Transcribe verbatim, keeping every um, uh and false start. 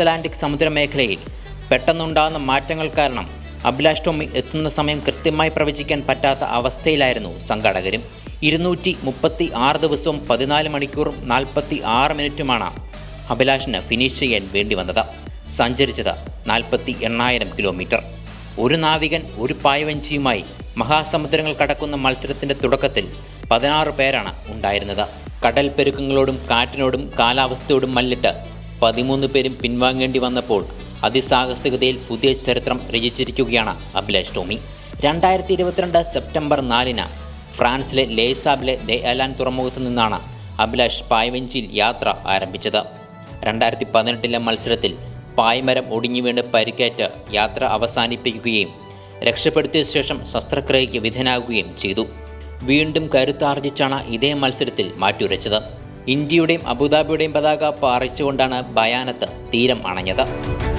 Atlantic സമുദ്ര മേഖലയിൽ പെട്ടെന്നുണ്ടാകുന്ന മാറ്റങ്ങൾ കാരണം അഭിലാഷ് ടോമി എത്തുന്ന സമയം കൃത്യമായി പ്രവചിക്കാൻ പറ്റാത്ത അവസ്ഥയിലായിരുന്നു സംഘാടകരും. ഇരുന്നൂറ്റി മുപ്പത്തി ആറ് ദിവസവും പതിനാല് മണിക്കൂറും നാൽപ്പത്തി ആറ് മിനിറ്റുമാണ് അഭിലാഷിന് ഫിനിഷ് ചെയ്യാൻ വേണ്ടി വന്നത്. സഞ്ചരിച്ചത് നാൽപ്പത്തി എണ്ണായിരം കിലോമീറ്റർ. ഒരു നാവികൻ ഒരു പായവഞ്ചിയുമായി മഹാസമുദ്രങ്ങൾ കടക്കുന്ന മത്സരത്തിൻ്റെ തുടക്കത്തിൽ പതിനാറ് പേരാണ് ഉണ്ടായിരുന്നത്. കടൽ പെരുക്കങ്ങളോടും കാറ്റിനോടും കാലാവസ്ഥയോടും മല്ലിട്ട് പതിമൂന്ന് പേരും പിൻവാങ്ങേണ്ടി വന്നപ്പോൾ അതിസാഹസികതയിൽ പുതിയ ചരിത്രം രചിച്ചിരിക്കുകയാണ് അഭിലാഷ് ടോമി. രണ്ടായിരത്തി ഇരുപത്തിരണ്ട് സെപ്റ്റംബർ നാലിന് ഫ്രാൻസിലെ ലേസാബിലെ ദേ അലാൻ തുറമുഖത്ത് നിന്നാണ് അഭിലാഷ് പായ്വഞ്ചിയിൽ യാത്ര ആരംഭിച്ചത്. രണ്ടായിരത്തി പതിനെട്ടിലെ മത്സരത്തിൽ പായ്മരം ഒടിഞ്ഞു വീണ് പരിക്കേറ്റ് യാത്ര അവസാനിപ്പിക്കുകയും രക്ഷപ്പെടുത്തിയ ശേഷം ശസ്ത്രക്രിയയ്ക്ക് വിധേയനാകുകയും ചെയ്തു. വീണ്ടും കരുത്താർജിച്ചാണ് ഇതേ മത്സരത്തിൽ മാറ്റുരച്ചത്. ഇന്ത്യയുടെയും അബുദാബിയുടെയും പതാക പാറിച്ചുകൊണ്ടാണ് ബയാനത്ത് തീരം അണഞ്ഞത്.